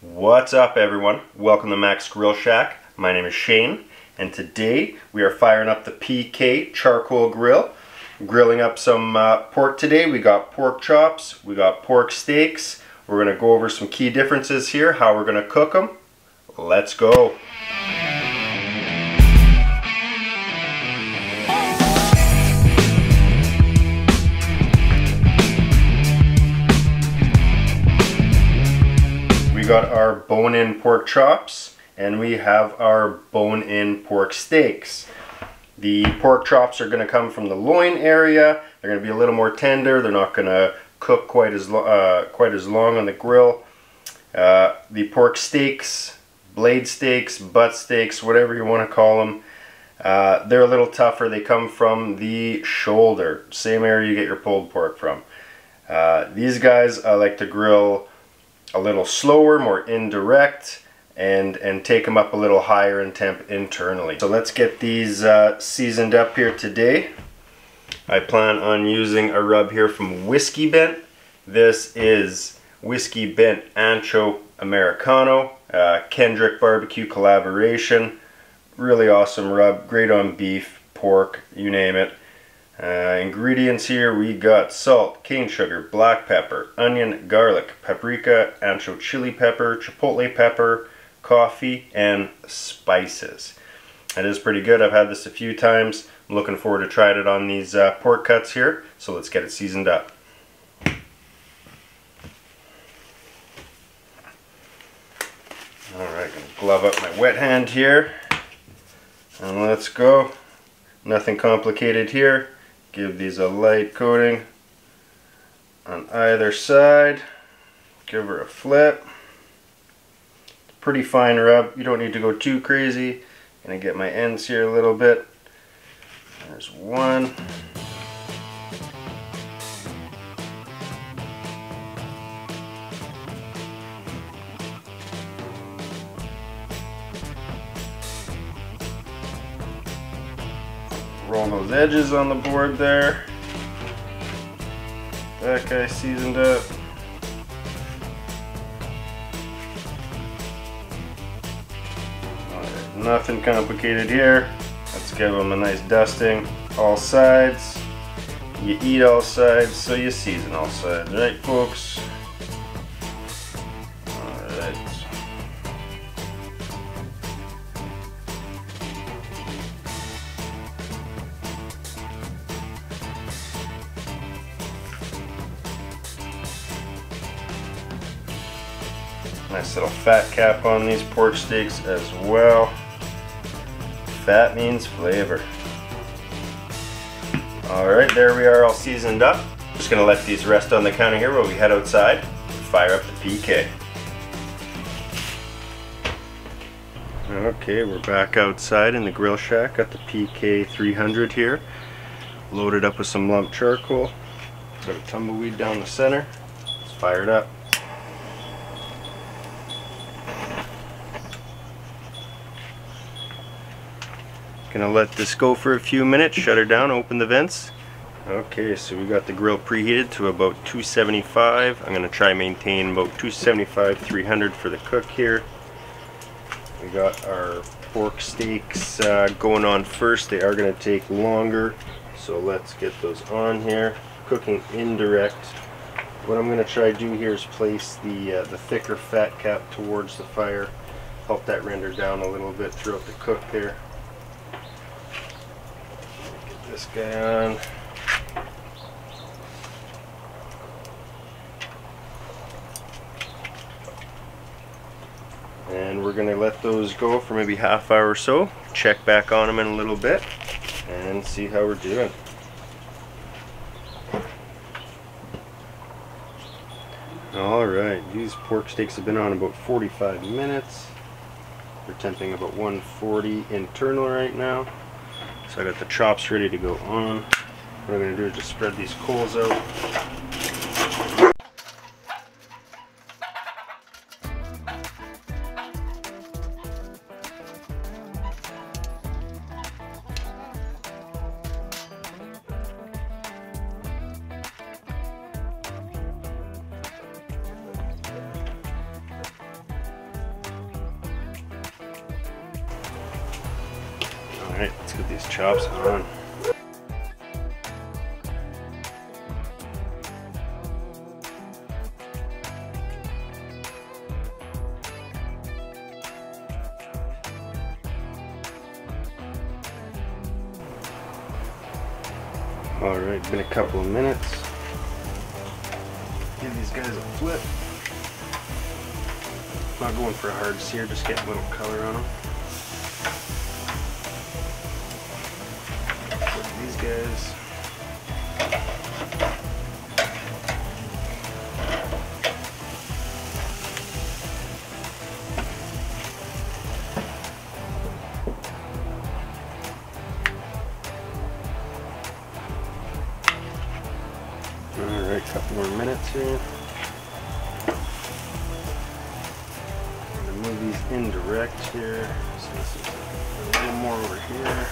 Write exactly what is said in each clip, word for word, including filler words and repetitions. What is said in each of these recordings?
What's up, everyone? Welcome to Mac's Grill Shack. My name is Shane, and today we are firing up the P K charcoal grill. Grilling up some uh, pork today. We got pork chops, we got pork steaks. We're going to go over some key differences here, how we're going to cook them. Let's go. We got our bone-in pork chops and we have our bone-in pork steaks. The pork chops are going to come from the loin area. They're going to be a little more tender. They're not going to cook quite as uh, quite as long on the grill. Uh, the pork steaks, blade steaks, butt steaks, whatever you want to call them, uh, they're a little tougher. They come from the shoulder, same area you get your pulled pork from. Uh, these guys I like to grill a little slower, more indirect, and and take them up a little higher in temp internally. So let's get these uh, seasoned up here today. I plan on using a rub here from Whiskey Bent. This is Whiskey Bent Ancho Americano, uh, Kendrick Barbecue collaboration. Really awesome rub, great on beef, pork, you name it. Uh, ingredients here, we got salt, cane sugar, black pepper, onion, garlic, paprika, ancho chili pepper, chipotle pepper, coffee, and spices. That is pretty good. I've had this a few times. I'm looking forward to trying it on these uh, pork cuts here. So let's get it seasoned up. Alright, gonna glove up my wet hand here. And let's go. Nothing complicated here. Give these a light coating on either side. Give her a flip. Pretty fine rub. You don't need to go too crazy. Gonna get my ends here a little bit. There's one. Roll those edges on the board there. That guy seasoned up. Alright, nothing complicated here. Let's give them a nice dusting. All sides. You eat all sides, so you season all sides, right, folks? Nice little fat cap on these pork steaks as well. Fat means flavor. Alright, there we are all seasoned up. Just going to let these rest on the counter here while we head outside and fire up the P K. Okay, we're back outside in the grill shack. Got the P K three hundred here. Loaded up with some lump charcoal. Got a tumbleweed down the center. Let's fire it up. Gonna let this go for a few minutes, shut her down, open the vents. Okay, so we got the grill preheated to about two seventy-five. I'm gonna try maintain about two seventy-five, three hundred for the cook here. We got our pork steaks uh, going on first. They are gonna take longer, so let's get those on here. Cooking indirect. What I'm gonna try to do here is place the uh, the thicker fat cap towards the fire. Help that render down a little bit throughout the cook there. This guy on. And we're going to let those go for maybe half hour or so. Check back on them in a little bit and see how we're doing. Alright, these pork steaks have been on about forty-five minutes. They're temping about one forty internal right now. So I got the chops ready to go on. What I'm going to do is just spread these coals out. Alright, let's get these chops on. Alright, been a couple of minutes. Give these guys a flip. Not going for a hard sear, just getting a little color on them. Flip these guys. Alright, a couple more minutes here. I'm going to move these indirect here. So this is a little more over here.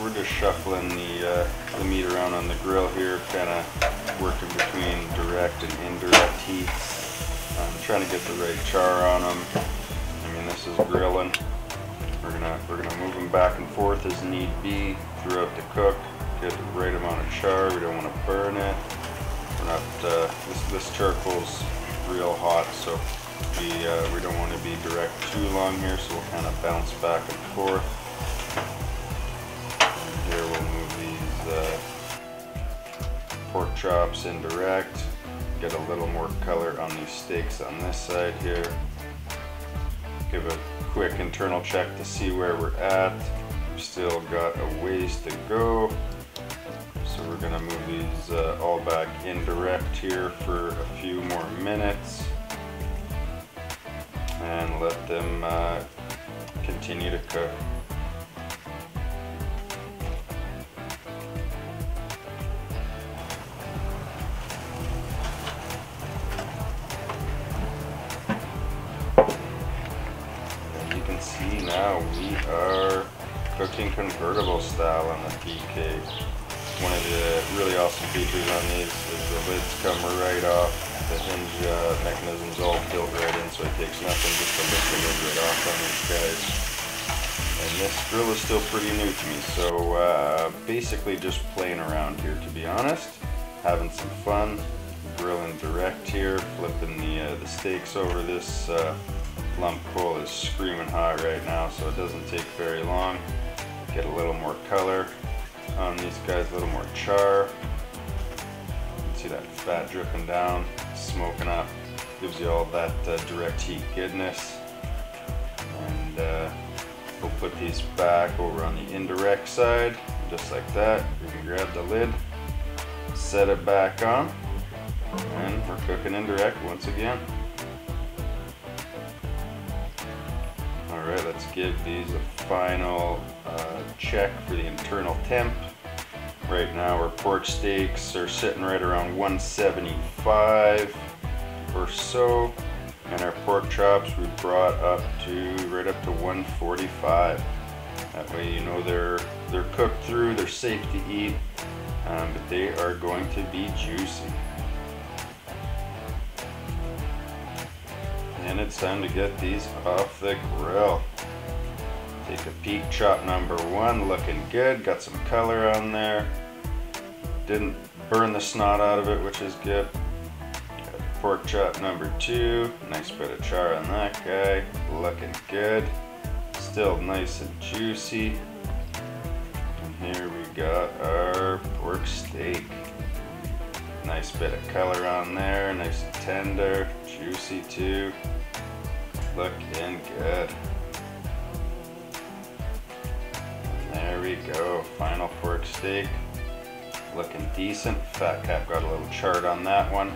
We're just shuffling the, uh, the meat around on the grill here, kind of working between direct and indirect heat. I'm trying to get the right char on them. I mean, this is grilling. We're gonna we're gonna move them back and forth as need be throughout the cook. Get the right amount of char. We don't want to burn it. We're not. Uh, this, this charcoal's real hot, so we uh, we don't want to be direct too long here. So we'll kind of bounce back and forth. And here we'll move these uh, pork chops indirect. Get a little more color on these steaks on this side here. Give a quick internal check to see where we're at. We've still got a ways to go. So we're gonna move these uh, all back indirect here for a few more minutes and let them uh, continue to cook. As you can see now, we are cooking convertible style on the P K. One of the really awesome features on these is the lids come right off, the hinge uh, mechanism's all built right in, so it takes nothing just to lift the lid right off on these guys. And this grill is still pretty new to me, so uh, basically just playing around here, to be honest. Having some fun, grilling direct here, flipping the, uh, the steaks over. This uh, lump coal is screaming hot right now, so it doesn't take very long. Get a little more color on these guys, a little more char. You can see that fat dripping down, smoking up, gives you all that uh, direct heat goodness. And uh, we'll put these back over on the indirect side, just like that. You can grab the lid, set it back on, and we're cooking indirect once again. Alright, let's give these a final uh, check for the internal temp. Right now our pork steaks are sitting right around one seventy-five or so, and our pork chops we brought up to right up to one forty-five. That way you know they're they're cooked through, they're safe to eat, um, but they are going to be juicy. And it's time to get these off the grill. Take a peek, chop number one, looking good, got some color on there. Didn't burn the snot out of it, which is good. Got pork chop number two, nice bit of char on that guy, looking good. Still nice and juicy. And here we got our pork steak. Nice bit of color on there, nice and tender, juicy too, looking good. And there we go, final pork steak, looking decent. Fat cap got a little charred on that one,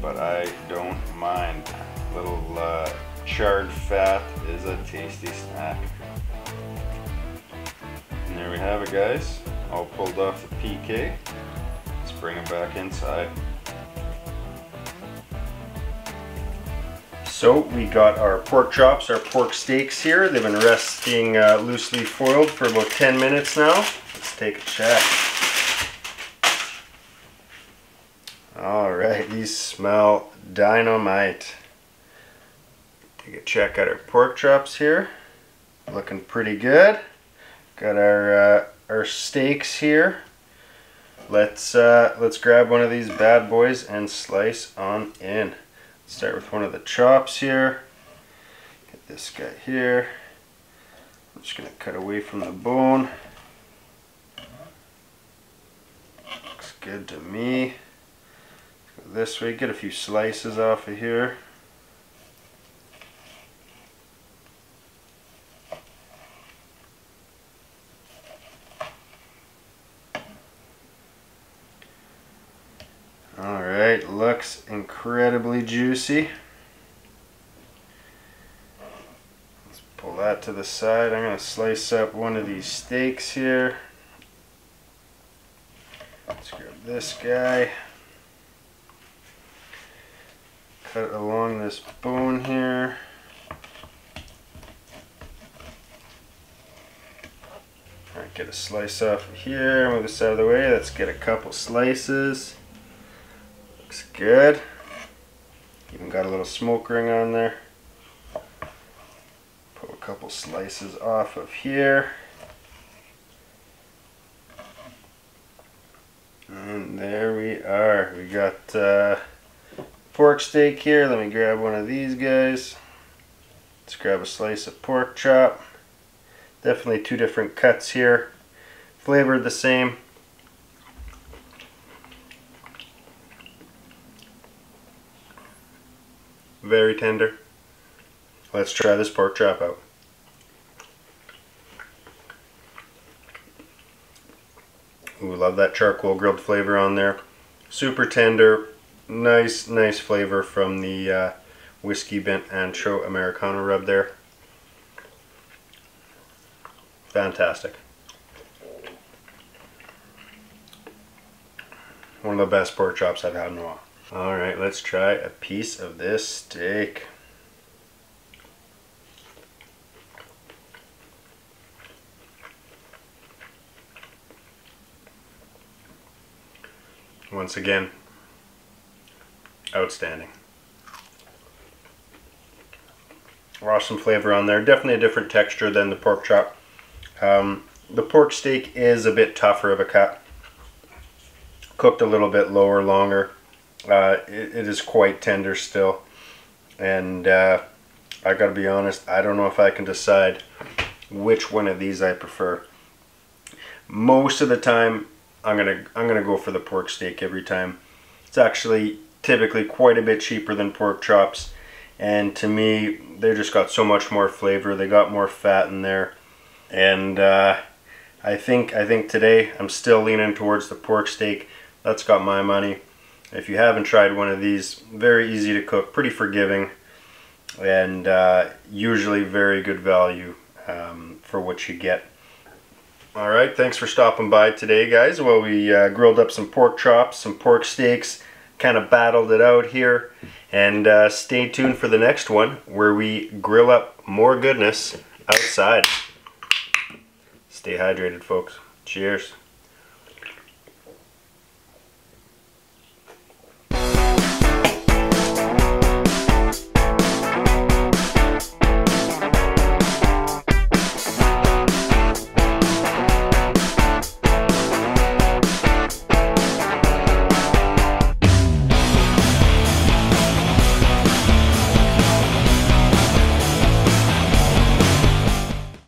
but I don't mind. Little uh, charred fat is a tasty snack. And there we have it, guys, all pulled off the P K. Bring them back inside. So we got our pork chops, our pork steaks here. They've been resting uh, loosely foiled for about ten minutes now. Let's take a check. Alright, these smell dynamite. Take a check at our pork chops here. Looking pretty good. Got our uh, our steaks here. Let's uh, let's grab one of these bad boys and slice on in. Start with one of the chops here. Get this guy here. I'm just gonna cut away from the bone. Looks good to me. Let's go this way. Get a few slices off of here. Alright, looks incredibly juicy. Let's pull that to the side. I'm going to slice up one of these steaks here. Let's grab this guy. Cut along this bone here. Alright, get a slice off of here. Move this out of the way. Let's get a couple slices. Looks good. Even got a little smoke ring on there. Pull a couple slices off of here. And there we are. We got uh, pork steak here. Let me grab one of these guys. Let's grab a slice of pork chop. Definitely two different cuts here. Flavored the same. Very tender. Let's try this pork chop out. Ooh, love that charcoal grilled flavor on there. Super tender. Nice, nice flavor from the uh, whiskey bent ancho americano rub there. Fantastic. One of the best pork chops I've had in a while. Alright, let's try a piece of this steak. Once again, outstanding. Awesome flavor on there. Definitely a different texture than the pork chop. Um, the pork steak is a bit tougher of a cut. Cooked a little bit lower, longer. Uh, it, it is quite tender still, and uh, I gotta be honest, I don't know if I can decide which one of these I prefer. Most of the time I'm gonna I'm gonna go for the pork steak every time. It's actually typically quite a bit cheaper than pork chops, and to me they just got so much more flavor. They got more fat in there, and uh, I think I think today I'm still leaning towards the pork steak. That's got my money. If you haven't tried one of these, very easy to cook, pretty forgiving, and uh, usually very good value um, for what you get. Alright, thanks for stopping by today, guys. Well, we uh, grilled up some pork chops, some pork steaks, kind of battled it out here, and uh, stay tuned for the next one where we grill up more goodness outside. Stay hydrated, folks. Cheers.